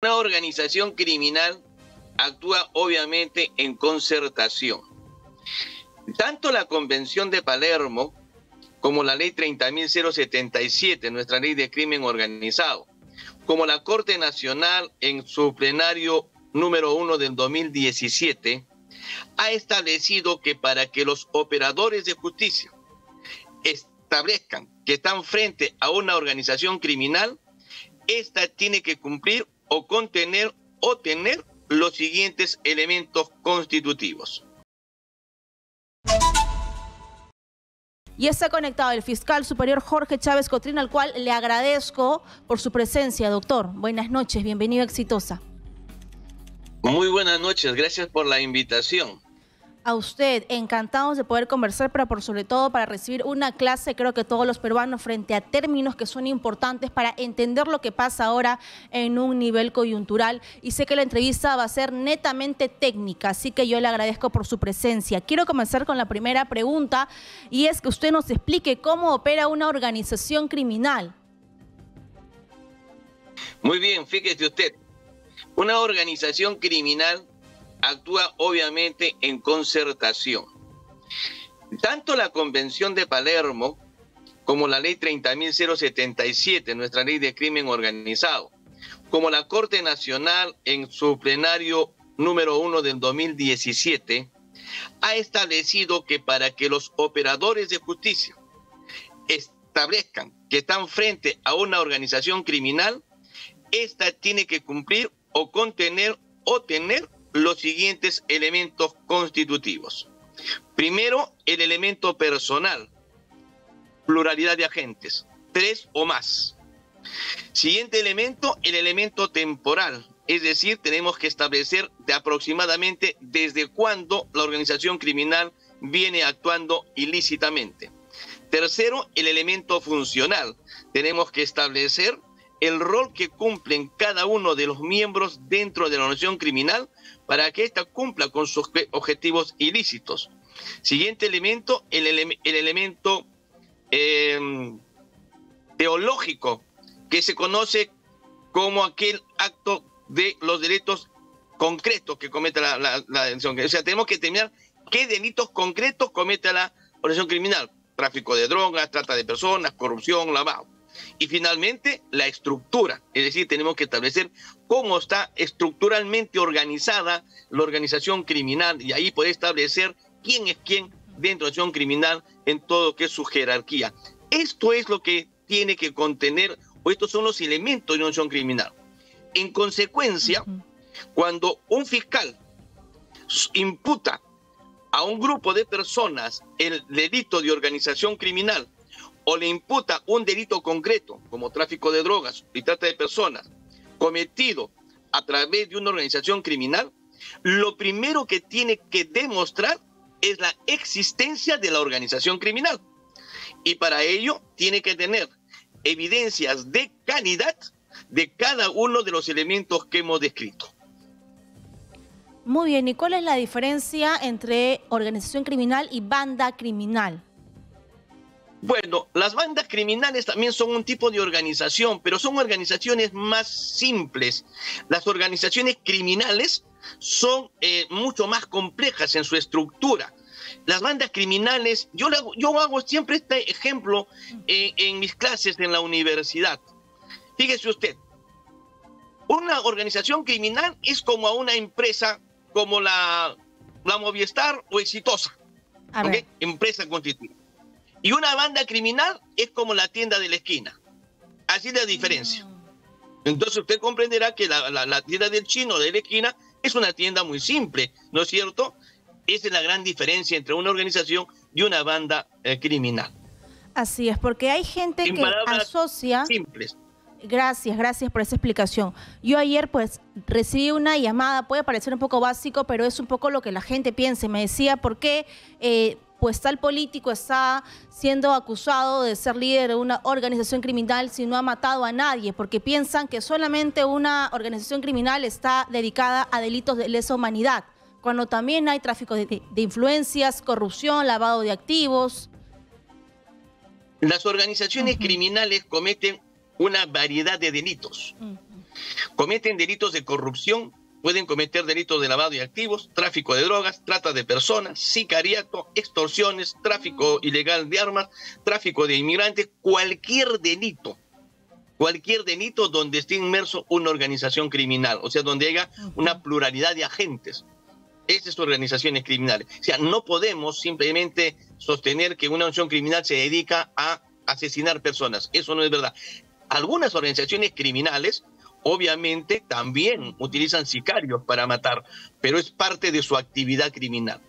Una organización criminal actúa obviamente en concertación. Tanto la Convención de Palermo como la Ley 30.077, nuestra ley de crimen organizado, como la Corte Nacional en su plenario número 1 del 2017, ha establecido que para que los operadores de justicia establezcan que están frente a una organización criminal, esta tiene que cumplir o contener o tener los siguientes elementos constitutivos. Y está conectado el fiscal superior Jorge Chávez Cotrina, al cual le agradezco por su presencia, doctor. Buenas noches, bienvenido a Exitosa. Muy buenas noches, gracias por la invitación. A usted, encantados de poder conversar, pero por sobre todo para recibir una clase, creo que todos los peruanos, frente a términos que son importantes para entender lo que pasa ahora en un nivel coyuntural. Y sé que la entrevista va a ser netamente técnica, así que yo le agradezco por su presencia. Quiero comenzar con la primera pregunta, y es que usted nos explique cómo opera una organización criminal. Muy bien, fíjese usted, una organización criminal actúa obviamente en concertación. Tanto la Convención de Palermo como la Ley 30.077, nuestra ley de crimen organizado, como la Corte Nacional en su plenario número 1 del 2017, ha establecido que para que los operadores de justicia establezcan que están frente a una organización criminal, esta tiene que cumplir o contener o tener los siguientes elementos constitutivos. Primero, el elemento personal, pluralidad de agentes, 3 o más. Siguiente elemento, el elemento temporal, es decir, tenemos que establecer de aproximadamente desde cuándo la organización criminal viene actuando ilícitamente. Tercero, el elemento funcional, tenemos que establecer el rol que cumplen cada uno de los miembros dentro de la organización criminal para que ésta cumpla con sus objetivos ilícitos. Siguiente elemento, el elemento teológico, que se conoce como aquel acto de los delitos concretos que comete la organización. O sea, tenemos que determinar qué delitos concretos comete la organización criminal. Tráfico de drogas, trata de personas, corrupción, lavado. Y finalmente, la estructura, es decir, tenemos que establecer cómo está estructuralmente organizada la organización criminal y ahí poder establecer quién es quién dentro de la organización criminal en todo lo que es su jerarquía. Esto es lo que tiene que contener, o estos son los elementos de una organización criminal. En consecuencia, cuando un fiscal imputa a un grupo de personas el delito de organización criminal, o le imputa un delito concreto, como tráfico de drogas y trata de personas, cometido a través de una organización criminal, lo primero que tiene que demostrar es la existencia de la organización criminal. Y para ello tiene que tener evidencias de calidad de cada uno de los elementos que hemos descrito. Muy bien, ¿y cuál es la diferencia entre organización criminal y banda criminal? Bueno, las bandas criminales también son un tipo de organización, pero son organizaciones más simples. Las organizaciones criminales son mucho más complejas en su estructura. Las bandas criminales, yo hago siempre este ejemplo en mis clases en la universidad. Fíjese usted, una organización criminal es como a una empresa como la Movistar o Exitosa, ¿okay? Empresa constituida. Y una banda criminal es como la tienda de la esquina. Así es la diferencia. Entonces usted comprenderá que la tienda del chino de la esquina es una tienda muy simple, ¿no es cierto? Esa es la gran diferencia entre una organización y una banda criminal. Así es, porque hay gente que asocia... simples. Gracias, gracias por esa explicación. Yo ayer pues recibí una llamada, puede parecer un poco básico, pero es un poco lo que la gente piensa. Me decía, ¿por qué... pues tal político está siendo acusado de ser líder de una organización criminal si no ha matado a nadie? Porque piensan que solamente una organización criminal está dedicada a delitos de lesa humanidad, cuando también hay tráfico de influencias, corrupción, lavado de activos. Las organizaciones criminales cometen una variedad de delitos. Cometen delitos de corrupción, pueden cometer delitos de lavado de activos, tráfico de drogas, trata de personas, sicariato, extorsiones, tráfico ilegal de armas, tráfico de inmigrantes, cualquier delito donde esté inmerso una organización criminal, o sea, donde haya una pluralidad de agentes. Esas organizaciones criminales. O sea, no podemos simplemente sostener que una organización criminal se dedica a asesinar personas. Eso no es verdad. Algunas organizaciones criminales, obviamente, también utilizan sicarios para matar, pero es parte de su actividad criminal.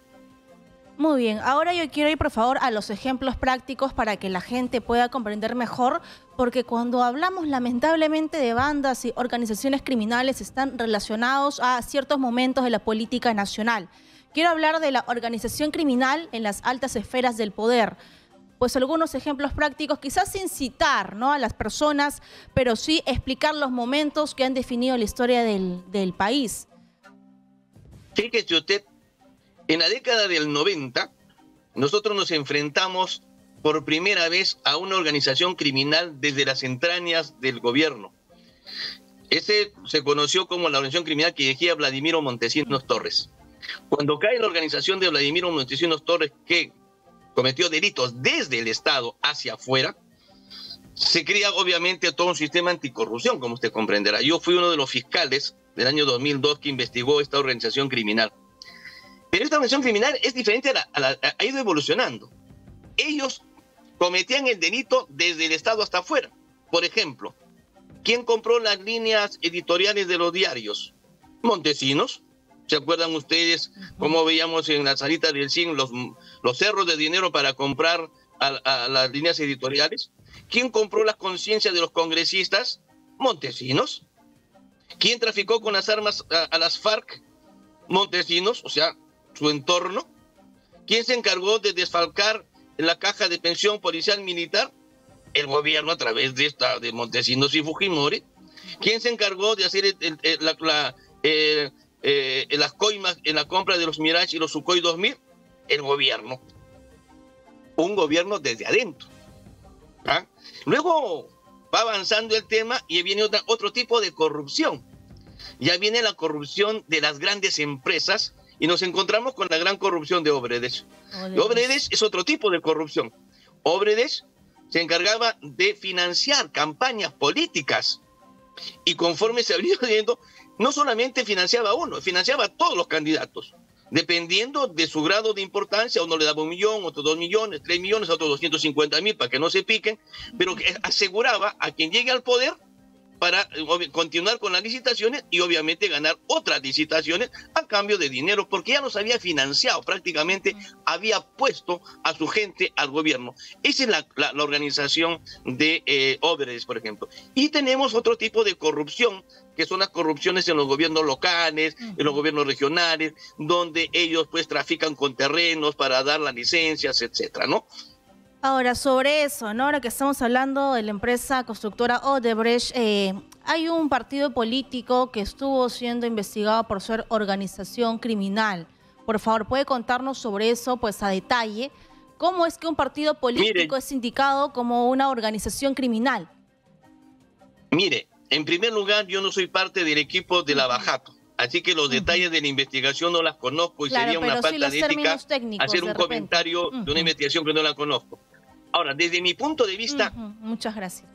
Muy bien, ahora yo quiero ir, por favor, a los ejemplos prácticos para que la gente pueda comprender mejor, porque cuando hablamos lamentablemente de bandas y organizaciones criminales están relacionados a ciertos momentos de la política nacional. Quiero hablar de la organización criminal en las altas esferas del poder. Pues algunos ejemplos prácticos, quizás sin citar, ¿no?, a las personas, pero sí explicar los momentos que han definido la historia del país. Fíjese usted, en la década del 90, nosotros nos enfrentamos por primera vez a una organización criminal desde las entrañas del gobierno. Ese se conoció como la organización criminal que dirigía Vladimiro Montesinos Torres. Cuando cae la organización de Vladimiro Montesinos Torres, que cometió delitos desde el Estado hacia afuera, se crea obviamente todo un sistema anticorrupción, como usted comprenderá. Yo fui uno de los fiscales del año 2002 que investigó esta organización criminal. Pero esta organización criminal es diferente, ha ido evolucionando. Ellos cometían el delito desde el Estado hasta afuera. Por ejemplo, ¿quién compró las líneas editoriales de los diarios? Montesinos. ¿Se acuerdan ustedes cómo veíamos en la salita del cine los cerros de dinero para comprar a las líneas editoriales? ¿Quién compró las conciencias de los congresistas? Montesinos. ¿Quién traficó con las armas a las FARC? Montesinos, o sea, su entorno. ¿Quién se encargó de desfalcar la caja de pensión policial militar? El gobierno, a través de Montesinos y Fujimori. ¿Quién se encargó de hacer las coimas en la compra de los Mirage y los Sukhoi 2000? El gobierno. Un gobierno desde adentro. ¿Ah? Luego va avanzando el tema y viene otro tipo de corrupción. Ya viene la corrupción de las grandes empresas y nos encontramos con la gran corrupción de Odebrecht. Odebrecht es otro tipo de corrupción. Odebrecht se encargaba de financiar campañas políticas y conforme se había viendo, no solamente financiaba a uno, financiaba a todos los candidatos, dependiendo de su grado de importancia. Uno le daba 1 millón, otro 2 millones, 3 millones, otro 250.000 para que no se piquen, pero que aseguraba a quien llegue al poder para continuar con las licitaciones y obviamente ganar otras licitaciones a cambio de dinero, porque ya los había financiado, prácticamente había puesto a su gente al gobierno. Esa es la organización de Odebrecht, por ejemplo. Y tenemos otro tipo de corrupción, que son las corrupciones en los gobiernos locales, en los gobiernos regionales, donde ellos pues trafican con terrenos para dar las licencias, etcétera, ¿no? Ahora, sobre eso, ¿no?, ahora que estamos hablando de la empresa constructora Odebrecht, hay un partido político que estuvo siendo investigado por ser organización criminal. Por favor, ¿puede contarnos sobre eso pues a detalle? ¿Cómo es que un partido político es indicado como una organización criminal? Mire, en primer lugar, yo no soy parte del equipo de la Bajato, así que los detalles de la investigación no las conozco y sería una falta de ética hacer un comentario de una investigación que no la conozco. Ahora, desde mi punto de vista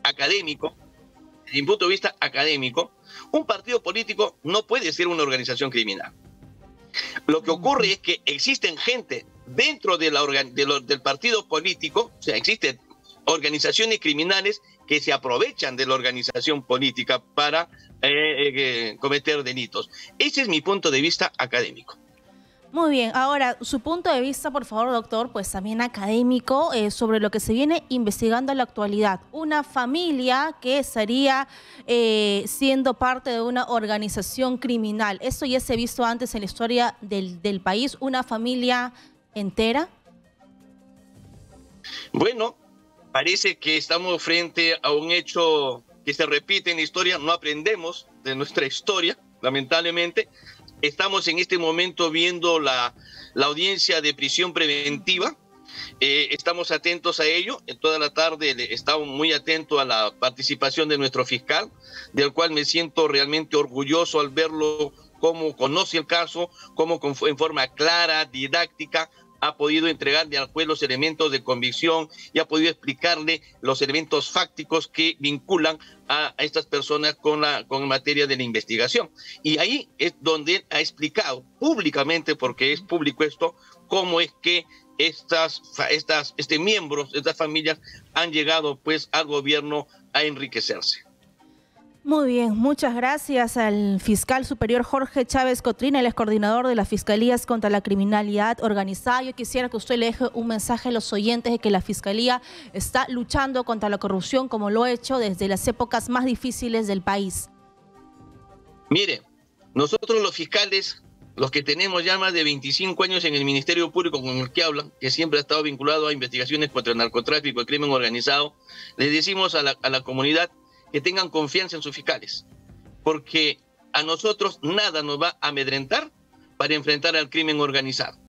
académico, desde mi punto de vista académico, un partido político no puede ser una organización criminal. Lo que ocurre es que existen gente dentro del partido político, o sea, existen organizaciones criminales que se aprovechan de la organización política para cometer delitos. Ese es mi punto de vista académico. Muy bien, ahora su punto de vista, por favor, doctor, pues también académico, sobre lo que se viene investigando en la actualidad. Una familia que estaría siendo parte de una organización criminal. ¿Eso ya se ha visto antes en la historia del país? ¿Una familia entera? Bueno, parece que estamos frente a un hecho que se repite en la historia. No aprendemos de nuestra historia, lamentablemente. Estamos en este momento viendo la audiencia de prisión preventiva Estamos atentos a ello. En toda la tarde he estado muy atento a la participación de nuestro fiscal, del cual me siento realmente orgulloso al verlo cómo conoce el caso, cómo en forma clara, didáctica, ha podido entregarle al juez los elementos de convicción y ha podido explicarle los elementos fácticos que vinculan a estas personas con materia de la investigación. Y ahí es donde él ha explicado públicamente, porque es público esto, cómo es que estos miembros, estas familias han llegado pues al gobierno a enriquecerse. Muy bien, muchas gracias al fiscal superior Jorge Chávez Cotrina, el excoordinador de las Fiscalías contra la Criminalidad Organizada. Yo quisiera que usted le deje un mensaje a los oyentes de que la Fiscalía está luchando contra la corrupción como lo ha hecho desde las épocas más difíciles del país. Mire, nosotros los fiscales, los que tenemos ya más de 25 años en el Ministerio Público con el que hablan, que siempre ha estado vinculado a investigaciones contra el narcotráfico y crimen organizado, les decimos a la comunidad que tengan confianza en sus fiscales, porque a nosotros nada nos va a amedrentar para enfrentar al crimen organizado.